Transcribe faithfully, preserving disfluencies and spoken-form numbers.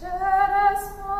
Let us